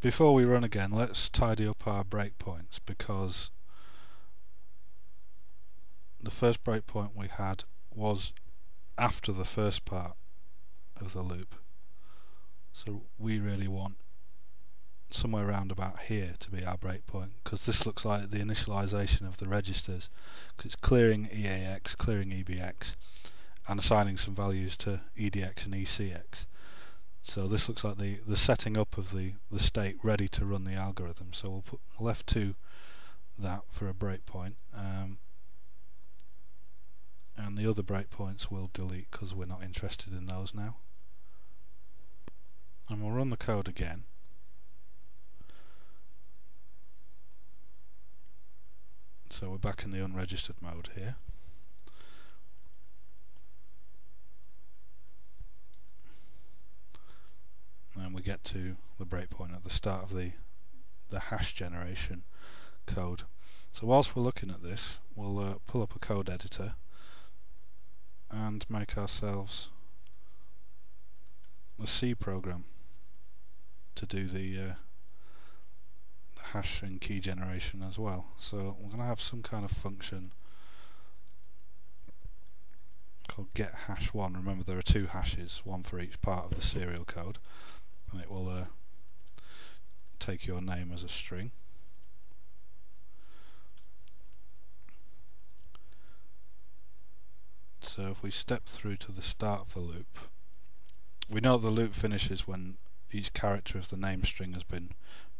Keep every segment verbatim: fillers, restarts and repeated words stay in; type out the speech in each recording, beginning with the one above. Before we run again, let's tidy up our breakpoints, because the first breakpoint we had was after the first part of the loop, so we really want somewhere around about here to be our breakpoint, because this looks like the initialization of the registers, because it's clearing E A X, clearing E B X, and assigning some values to E D X and E C X. So this looks like the the setting up of the the state ready to run the algorithm. So we'll put we'll F two that for a breakpoint, um, and the other breakpoints we'll delete because we're not interested in those now. And we'll run the code again. So we're back in the unregistered mode here. And we get to the breakpoint at the start of the the hash generation code. So whilst we're looking at this, we'll uh, pull up a code editor and make ourselves a C program to do the uh, hash and key generation as well. So we're going to have some kind of function called get hash one. Remember, there are two hashes, one for each part of the serial code, and it will uh, take your name as a string. So if we step through to the start of the loop, we know the loop finishes when each character of the name string has been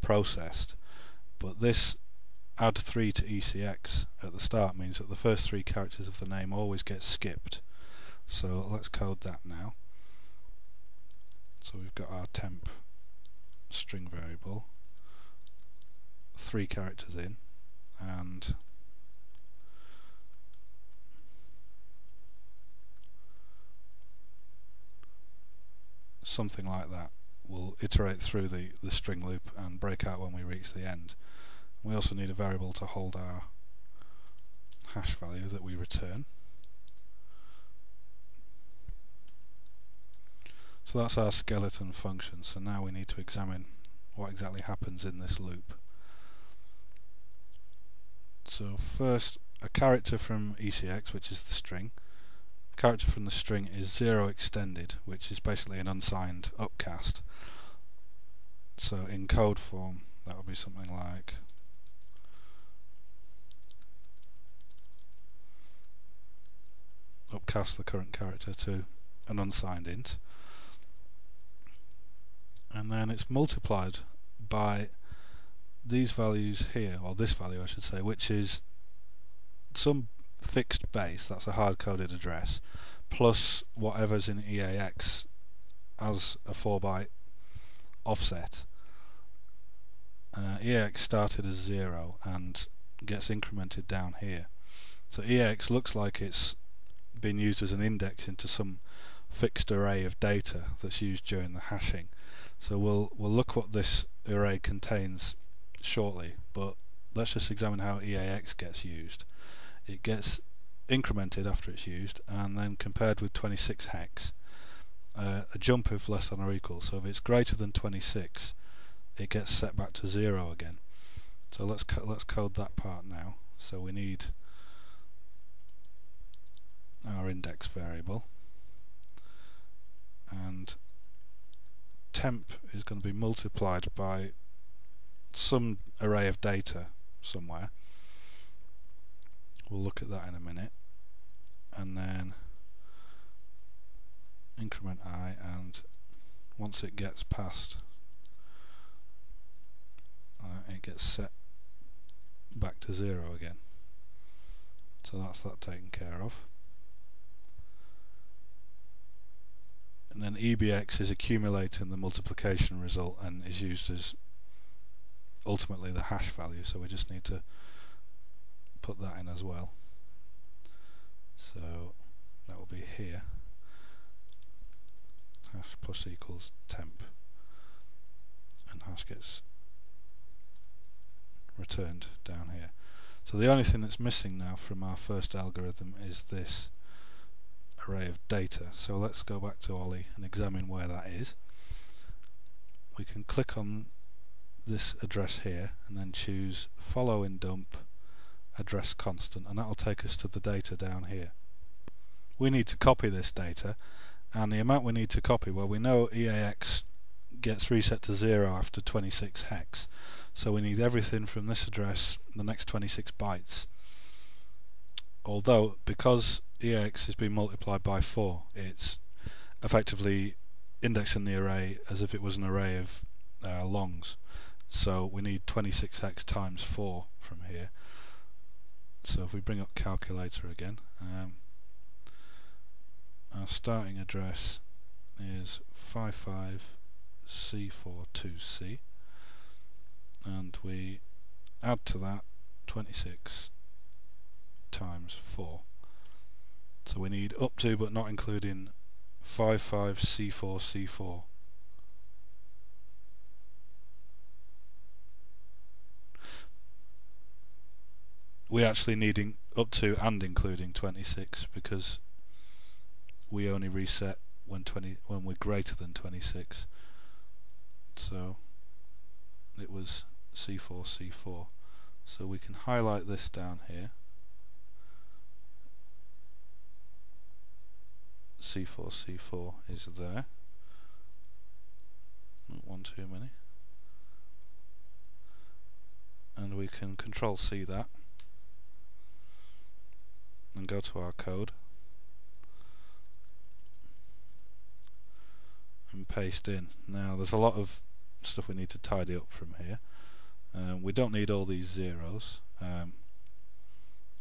processed, but this add three to E C X at the start means that the first three characters of the name always get skipped. So let's code that now. So we've got our temp string variable, three characters in, and something like that. We'll iterate through the, the string loop and break out when we reach the end. We also need a variable to hold our hash value that we return. So that's our skeleton function. So now we need to examine what exactly happens in this loop. So first, a character from E C X, which is the string. Character from the string is zero extended, which is basically an unsigned upcast. So in code form, that would be something like upcast the current character to an unsigned int, and then it's multiplied by these values here, or this value I should say, which is some fixed base, that's a hard-coded address, plus whatever's in E A X as a four byte offset. Uh, E A X started as zero and gets incremented down here. So E A X looks like it's been used as an index into some fixed array of data that's used during the hashing. So we'll we'll look what this array contains shortly, but let's just examine how E A X gets used. It gets incremented after it's used and then compared with twenty-six hex, uh, a jump if less than or equal. So if it's greater than twenty-six, it gets set back to zero again. So let's co let's code that part now. So we need our index variable, and temp is going to be multiplied by some array of data somewhere. We'll look at that in a minute, and then increment I, and once it gets past, uh, it gets set back to zero again. So that's that taken care of. And then E B X is accumulating the multiplication result and is used as ultimately the hash value, so we just need to put that in as well. So that will be here, hash plus equals temp, and hash gets returned down here. So the only thing that's missing now from our first algorithm is this array of data. So let's go back to OLLI and examine where that is. We can click on this address here and then choose follow in dump address constant, and that will take us to the data down here. We need to copy this data, and the amount we need to copy, well, we know E A X gets reset to zero after twenty-six hex, so we need everything from this address the next twenty-six bytes, although because E A X has been multiplied by four, it's effectively indexing the array as if it was an array of uh, longs, so we need twenty-six hex times four from here. So if we bring up calculator again, um, our starting address is fifty-five C forty-two C, and we add to that twenty-six times four, so we need up to but not including fifty-five C four C four. We actually need up to and including twenty-six, because we only reset when twenty when we're greater than twenty-six. So it was C four C four. So we can highlight this down here, C four C four is there, not one too many, and we can control C that and go to our code and paste in. Now there's a lot of stuff we need to tidy up from here. Um, we don't need all these zeros um,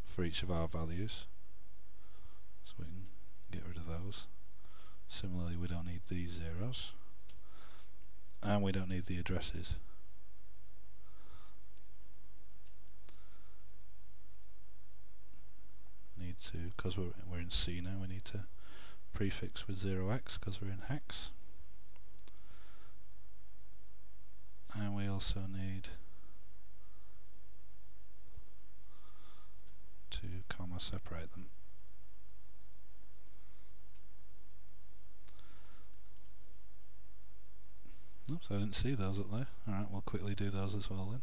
for each of our values, so we can get rid of those. Similarly, we don't need these zeros, and we don't need the addresses. Need to, because we're, we're in C now, we need to prefix with zero x because we're in hex. And we also need to comma separate them. Oops, I didn't see those up there. Alright, we'll quickly do those as well then.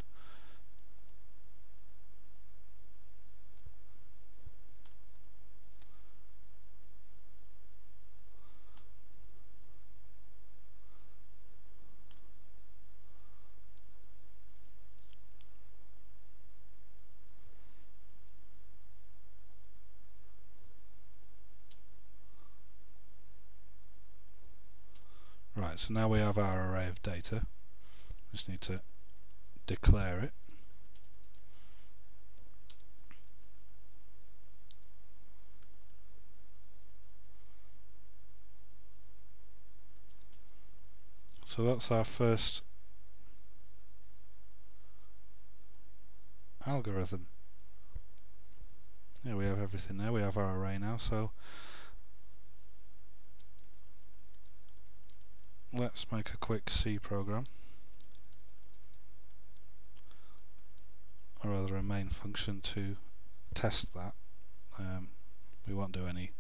Right, so now we have our array of data. Just need to declare it. So that's our first algorithm. Yeah, we have everything there. We have our array now, so let's make a quick C program, or rather a main function, to test that. Um, we won't do any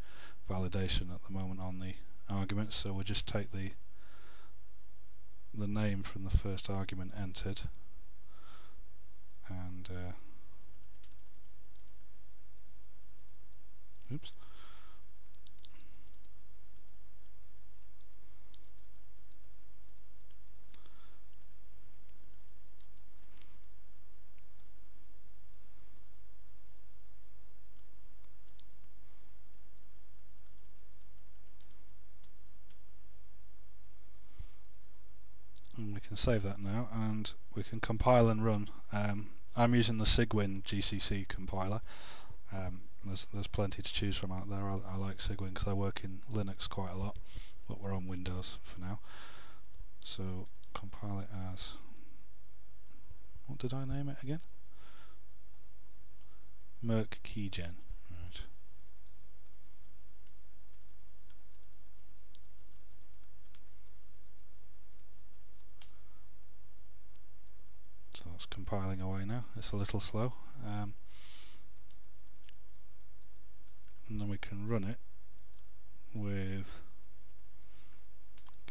validation at the moment on the arguments, so we'll just take the the name from the first argument entered and uh, oops. Can save that now, and we can compile and run. Um, I'm using the Cygwin G C C compiler. Um, there's there's plenty to choose from out there. I, I like Cygwin because I work in Linux quite a lot, but we're on Windows for now. So compile it as, what did I name it again? Merck keygen. Right. That's compiling away now. It's a little slow, um, and then we can run it with,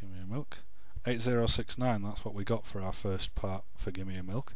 give me a milk, eight zero six nine, that's what we got for our first part for Gimme a Milk.